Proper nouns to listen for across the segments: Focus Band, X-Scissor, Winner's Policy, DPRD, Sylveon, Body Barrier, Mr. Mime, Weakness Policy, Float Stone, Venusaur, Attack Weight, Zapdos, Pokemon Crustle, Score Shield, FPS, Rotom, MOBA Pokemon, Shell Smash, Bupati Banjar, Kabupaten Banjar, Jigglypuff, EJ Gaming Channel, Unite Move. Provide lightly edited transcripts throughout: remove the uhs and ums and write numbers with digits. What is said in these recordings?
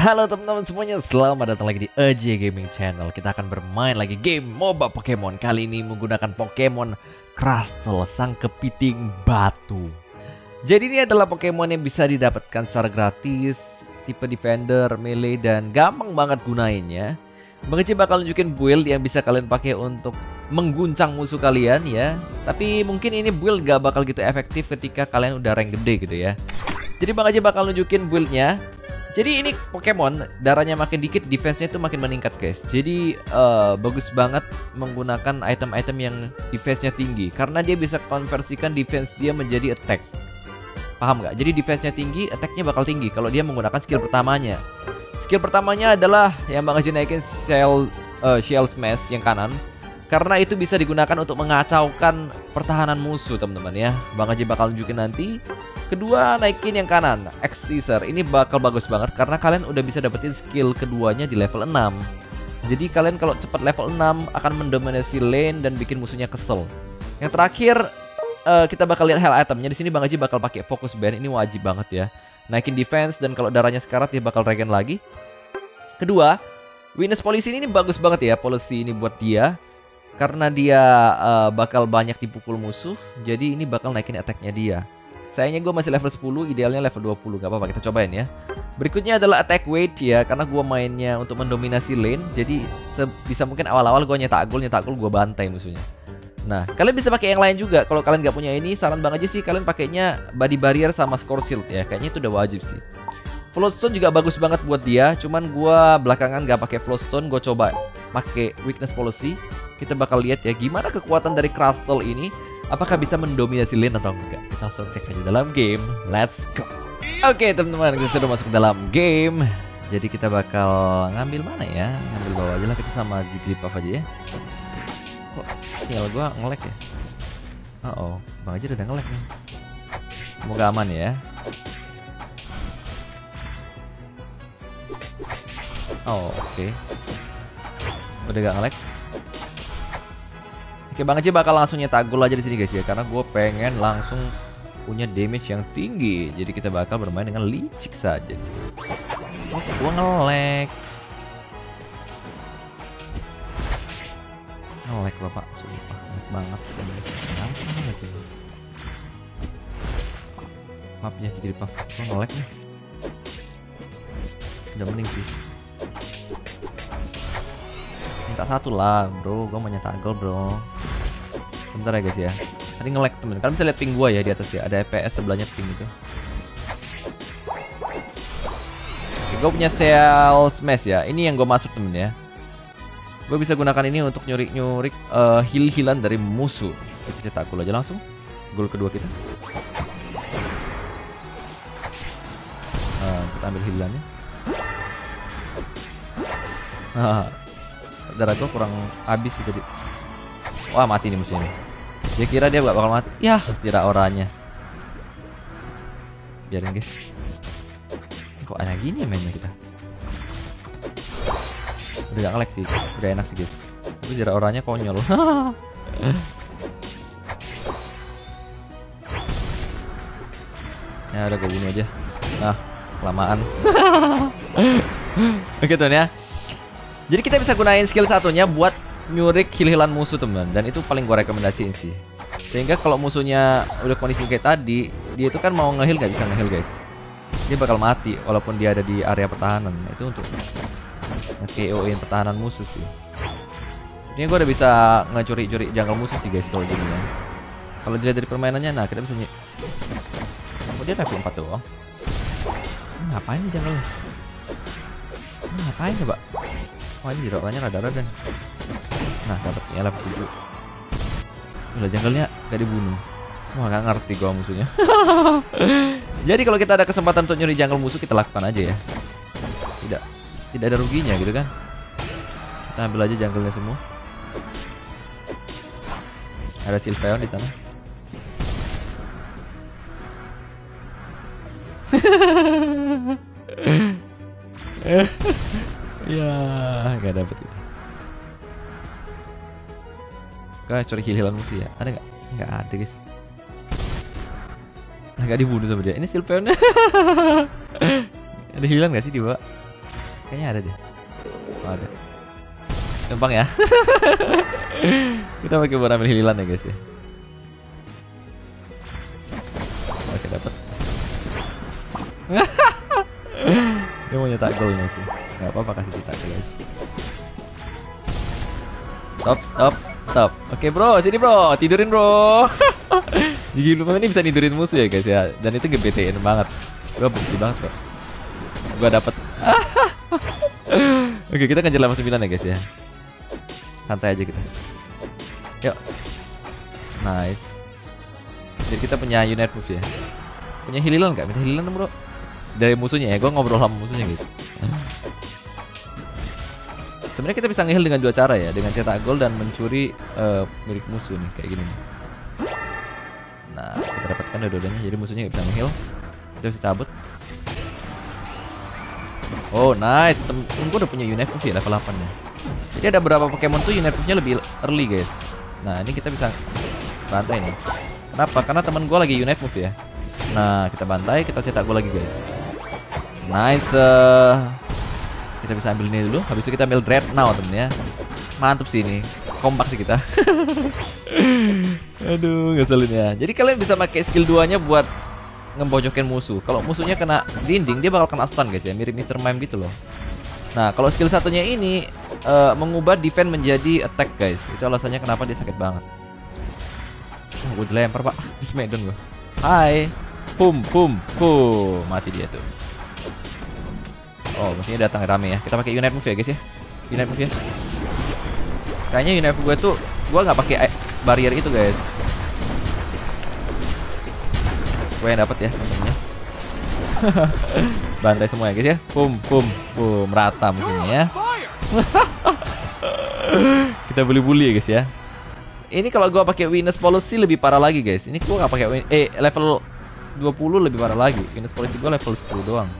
Halo teman-teman semuanya, selamat datang lagi di EJ Gaming Channel. Kita akan bermain lagi game MOBA Pokemon. Kali ini menggunakan Pokemon Crustle, sang kepiting batu. Jadi ini adalah Pokemon yang bisa didapatkan secara gratis, tipe defender, melee, dan gampang banget gunainnya. Bang Eci bakal nunjukin build yang bisa kalian pakai untuk mengguncang musuh kalian ya. Tapi mungkin ini build gak bakal gitu efektif ketika kalian udah rank gede gitu ya. Jadi Bang Eci bakal nunjukin buildnya. Jadi ini Pokemon darahnya makin dikit, defense-nya itu makin meningkat guys. Jadi bagus banget menggunakan item-item yang defense-nya tinggi, karena dia bisa konversikan defense dia menjadi attack. Paham nggak? Jadi defense-nya tinggi, attack-nya bakal tinggi kalau dia menggunakan skill pertamanya. Skill pertamanya adalah yang bakal naikin Shell Smash yang kanan, karena itu bisa digunakan untuk mengacaukan pertahanan musuh teman-teman ya. Bang Haji bakal nunjukin nanti. Kedua, naikin yang kanan, X-Scissor. Ini bakal bagus banget karena kalian udah bisa dapetin skill keduanya di level 6. Jadi kalian kalau cepat level 6 akan mendominasi lane dan bikin musuhnya kesel. Yang terakhir, kita bakal lihat hell itemnya. Di sini Bang Haji bakal pakai Focus Band, ini wajib banget ya. Naikin defense, dan kalau darahnya sekarat dia bakal regen lagi. Kedua, Winner's Policy ini bagus banget ya, policy ini buat dia. Karena dia bakal banyak dipukul musuh, jadi ini bakal naikin attack-nya dia. Sayangnya gue masih level 10, idealnya level 20, gak apa-apa, kita cobain ya. Berikutnya adalah Attack Weight ya, karena gue mainnya untuk mendominasi lane. Jadi sebisa mungkin awal-awal gue nyetak gol gue bantai musuhnya. Nah, kalian bisa pakai yang lain juga. Kalau kalian gak punya ini, saran Bang aja sih kalian pakainya Body Barrier sama Score Shield ya. Kayaknya itu udah wajib sih. Float Stone juga bagus banget buat dia, cuman gue belakangan gak pakai Float Stone, gue coba pakai Weakness Policy. Kita bakal lihat ya gimana kekuatan dari Crustle ini. Apakah bisa mendominasi lane atau enggak? Kita langsung cek aja dalam game. Let's go. Oke teman-teman, kita sudah masuk ke dalam game. Jadi kita bakal ngambil mana ya? Ngambil bawah aja lah, kita sama Jigglypuff aja ya. Kok sinyal gue nge-lag ya? Oh, Bang aja udah nge-lag nih. Semoga aman ya. Oh, oke. Udah gak nge-lag. Oke, Bang Aji bakal langsung nyetak gol aja di sini guys ya, karena gue pengen langsung punya damage yang tinggi. Jadi kita bakal bermain dengan licik saja di sini. Oh, gue nge-lag. Nge-lag bapak, sumpah banget. Maaf ya, jadi Puff, gue nge-lag nih. Udah mending sih. Minta satu lah bro, gue mau nyetak gol bro. Bentar ya guys ya. Tadi nge-lag temen. Kalian bisa lihat ping gua ya di atas ya. Ada FPS sebelahnya ping itu. Oke, gua punya Shell Smash ya. Ini yang gua masuk temen ya. Gua bisa gunakan ini untuk nyurik-nyurik heal-healan dari musuh. Kita cetak gol aja langsung. Gol kedua kita. Kita ambil healannya. Darah gua kurang habis sih tadi. Wah, mati nih musuhnya. Dia kira dia gak bakal mati. Yah, kira orangnya. Biarin guys. Kok ada gini mainnya kita. Udah gak nge-lag sih. Udah enak sih guys. Itu jarak orangnya konyol. Ya udah gue bunuh aja. Nah, kelamaan. Oke tuh ya. Jadi kita bisa gunain skill satunya buat nyurik heal-healan musuh teman, dan itu paling gue rekomendasiin sih, sehingga kalau musuhnya udah kondisi kayak tadi, dia itu kan mau nge-heal gak bisa nge-heal guys, dia bakal mati walaupun dia ada di area pertahanan. Itu untuk nge-KO-in pertahanan musuh sih. Sebenarnya gue udah bisa ngecuri-curi jungle musuh sih guys kalau gini ya. Kalau dilihat dari permainannya, nah kita bisa oh, dia level 4 doang. Ngapain nih jungle? Ngapain coba? Wah, ini jeroknya rada-rada. Nah, dapatnya level 7. Udah jungle-nya gak dibunuh. Wah, gak ngerti gua musuhnya. Jadi kalau kita ada kesempatan untuk nyuri jungle musuh, kita lakukan aja ya. Tidak ada ruginya gitu kan. Kita ambil aja jungle-nya semua. Ada Sylveon di sana. Ya, gak dapet itu. Kita cari heal-healan musuh ya. Ada nggak? Nggak ada guys. Nggak dibunuh sama dia. Ini Sylveon. Ada healan nggak sih di bawah? Kayaknya ada deh. Oh, ada. Gampang ya. Kita pakai buat ambil hililan ya guys ya. Oke, dapat. Dia mau nyetak gol sih. Gak apa-apa, kasih cetak guys. Top, top, top. Oke bro, sini bro, tidurin bro. Jigglypuff ini bisa tidurin musuh ya guys ya. Dan itu GBTN banget. Gua bukti banget bro. Gua dapet. Oke, kita kejar level 9 ya guys ya. Santai aja kita. Yuk. Nice. Jadi kita punya Unite Move ya. Punya hililan gak? Minta hililan bro. Dari musuhnya ya, gue ngobrol sama musuhnya guys. Sebenarnya kita bisa ngeheal dengan dua cara ya, dengan cetak gol dan mencuri milik musuh nih kayak gini nih. Nah, kita dapatkan dua-duanya, jadi musuhnya nggak bisa ngeheal. Kita bisa cabut. Oh nice, gue udah punya Unite Move ya level 8 ya. Jadi ada beberapa Pokemon tuh Unite Move-nya lebih early guys. Nah ini kita bisa bantai nih. Kenapa? Karena teman gue lagi Unite Move ya. Nah kita bantai, kita cetak gol lagi guys. Nice. Kita bisa ambil ini dulu, habis itu kita ambil Dreadnought temen ya. Mantep sih ini, kompak sih kita. Aduh, ngeselin ya. Jadi kalian bisa pakai skill 2-nya buat ngembojokin musuh. Kalau musuhnya kena dinding, dia bakal kena stun guys ya, mirip Mr. Mime gitu loh. Nah, kalau skill satunya ini mengubah defense menjadi attack guys. Itu alasannya kenapa dia sakit banget. Gue dilempar pak, dismedon gue. Hai, pum pum pum, mati dia tuh. Oh, maksudnya datang rame ya. Kita pakai Unite Move ya guys ya. Unite Move ya. Kayaknya Unite Move gue tuh, gue nggak pakai barrier itu guys. Gue yang dapat ya temennya. Bantai semua ya guys ya. Pum pum pum, rata musuhnya ya. Kita bully-bully ya guys ya. Ini kalau gue pakai Winner's Policy lebih parah lagi guys. Ini gue nggak pakai level 20 lebih parah lagi. Winner's Policy gue level 10 doang.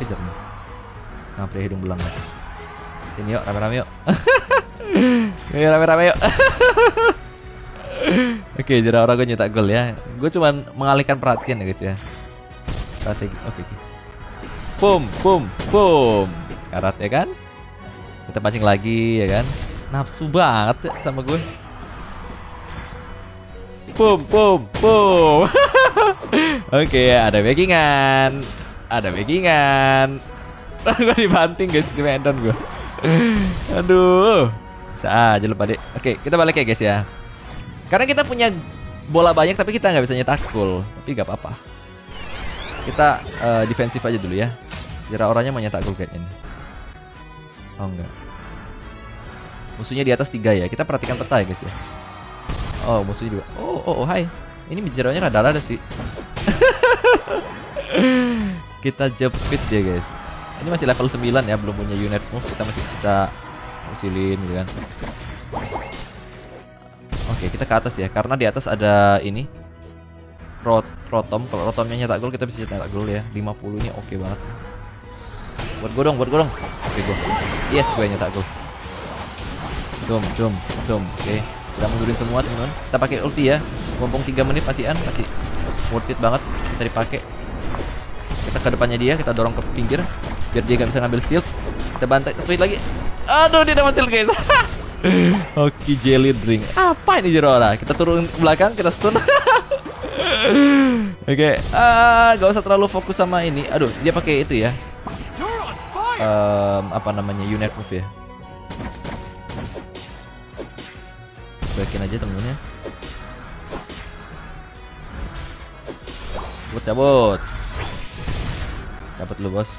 Kejar nih. Sampai hidung belang. Ini yuk, rame-rame yuk. Yuk rame-rame yuk. Oke, jadi orang gue nyetak gol ya. Gue cuman mengalihkan perhatian ya guys ya. Strategi. Oke. Okay. Boom, boom, boom. Karat ya kan? Kita pancing lagi ya kan? Nafsu banget ya sama gue. Boom, boom, boom. Oke, ada backingan. Ada backingan. Gue dibanting guys, di medan gue. Aduh. Bisa aja lupa deh. Oke, kita balik ya guys ya. Karena kita punya bola banyak tapi kita nggak bisa nyetak gol. Tapi gak apa-apa. Kita defensif aja dulu ya. Kira orangnya mau nyetak gol kayaknya. Oh enggak. Musuhnya di atas 3 ya. Kita perhatikan peta ya guys ya. Oh, musuhnya juga. Oh, hai. Ini jerauhnya rada-rada sih. Kita jepit ya guys. Ini masih level 9 ya, belum punya Unite Move. Kita masih bisa usilin gitu kan. Oke, kita ke atas ya. Karena di atas ada ini Rotom. Kalau Rotomnya nyetak gol, kita bisa nyetak gol ya. 50 ini oke banget. Buat gue dong, buat gue dong. Oke gue. Yes, gue nyetak gol. Dum, dum, dum. Oke, kita mundurin semua teman. Kita pakai ulti ya. Mumpung 3 menit masih worth it banget. Kita dipakai. Kita ke depannya dia, kita dorong ke pinggir biar dia gak bisa ngambil shield. Kita bantai, tweet lagi. Aduh, dia dapat shield guys. Hoki jelly drink. Apa ini Jirora? Kita turun ke belakang, kita stun. Oke. Gak usah terlalu fokus sama ini. Aduh, dia pakai itu ya. Apa namanya? Unite Move ya. Baikin aja temennya. Buat cabut. Dapat lu bos.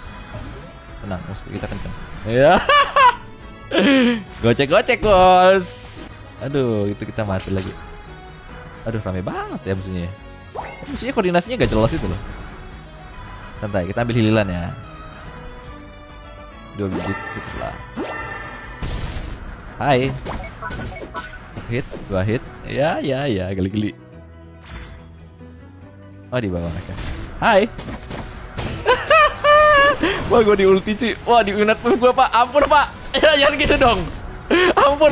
Tenang, musuh kita kenceng. Ya. Gocek-gocek bos. Aduh, itu kita mati lagi. Aduh, rame banget ya musuhnya. Musuhnya koordinasinya gak jelas itu loh. Santai, kita ambil hililan ya. 2 biji cukup lah. Hai. 1 hit, 2 hit. Ya, geli-geli. Oh, di bawah mereka. Hai. Wah, gue di ulti cuy. Wah, di Unite Move gue pak. Ampun pak. Jangan gitu dong. Ampun.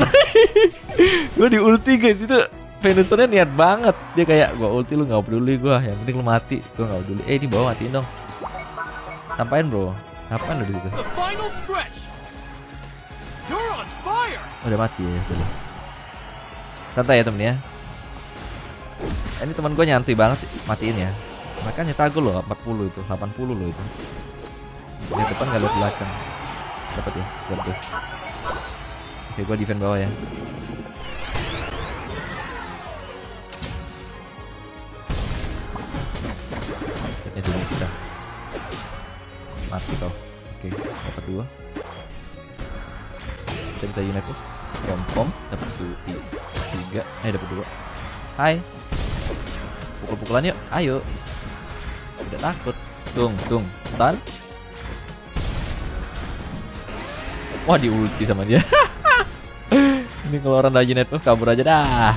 Gue di ulti guys. Itu Venusaurnya niat banget. Dia kayak, gue ulti lu gak peduli gue. Yang penting lu mati. Gue gak peduli. Ini bawah matiin dong. Sampain bro. Apaan udah gitu? Udah mati ya, udah. Santai ya temen ya. Ini teman gue nyantai banget sih, matiin ya. Makanya tago loh 40 itu, 80 loh itu. Di depan gak liat belakang. Dapat ya, Zapdos. Oke, gue defend bawah ya. Ya dulu udah. Mati kau. Oke, dapat 2. Kita bisa unite move. Pom-pom, dapat 3. Dapat 2. Hai. Pukul-pukulan yuk, ayo. Tidak takut. Tung. Stun. Wah, di ulti sama dia. Ini kalau orang dari Unite Move kabur aja dah.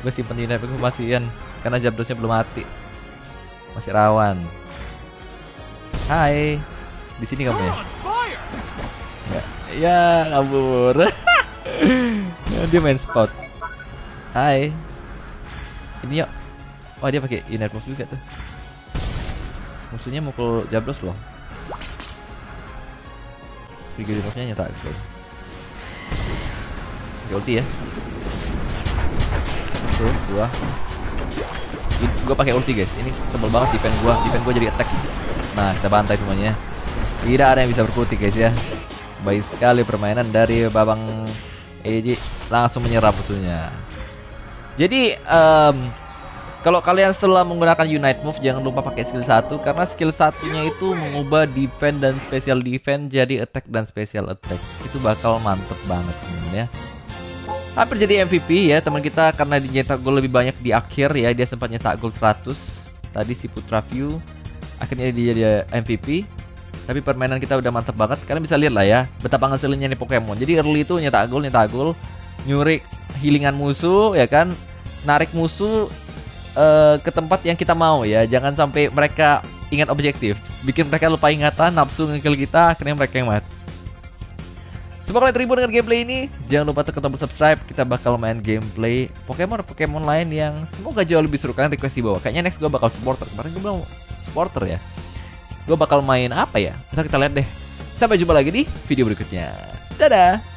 Gue simpen Unite Move kasihan, karena Zapdosnya belum mati. Masih rawan. Hai. Di sini kamu ya? Ya, kabur. Dia main spot. Hai. Ini yuk. Wah, dia pakai Unite Move juga tuh. Musuhnya mukul Zapdos loh. Jigglypuffnya nyetak gitu. Oke, ulti ya. Tuh, gua pakai ulti guys. Ini tebal banget defense gua. Defense gua jadi attack. Nah, kita bantai semuanya. Tidak ada yang bisa berkutik guys ya. Baik sekali permainan dari Babang EJ, langsung menyerap musuhnya. Jadi kalau kalian setelah menggunakan Unite Move, jangan lupa pakai skill 1, karena skill 1-nya itu mengubah defense dan special defense jadi attack dan special attack. Itu bakal mantep banget ya. Hampir jadi MVP ya teman kita, karena dicetak gol lebih banyak di akhir ya. Dia sempat nyetak gol 100 tadi si Putra View. Akhirnya dia jadi MVP. Tapi permainan kita udah mantep banget. Kalian bisa lihat lah ya betapa ngeselinnya nih Pokemon. Jadi early itu nyetak gol, nyurik healingan musuh ya kan. Narik musuh ke tempat yang kita mau ya. Jangan sampai mereka ingat objektif, bikin mereka lupa ingatan, nafsu ngekill kita, akhirnya mereka yang mati. Semoga kalian terhibur dengan gameplay ini. Jangan lupa tekan tombol subscribe. Kita bakal main gameplay Pokemon lain yang semoga jauh lebih seru. Kalian request di bawah. Kayaknya next gue bakal supporter. Kemarin gue bilang supporter ya. Gue bakal main apa ya? Ntar kita lihat deh. Sampai jumpa lagi di video berikutnya. Dadah.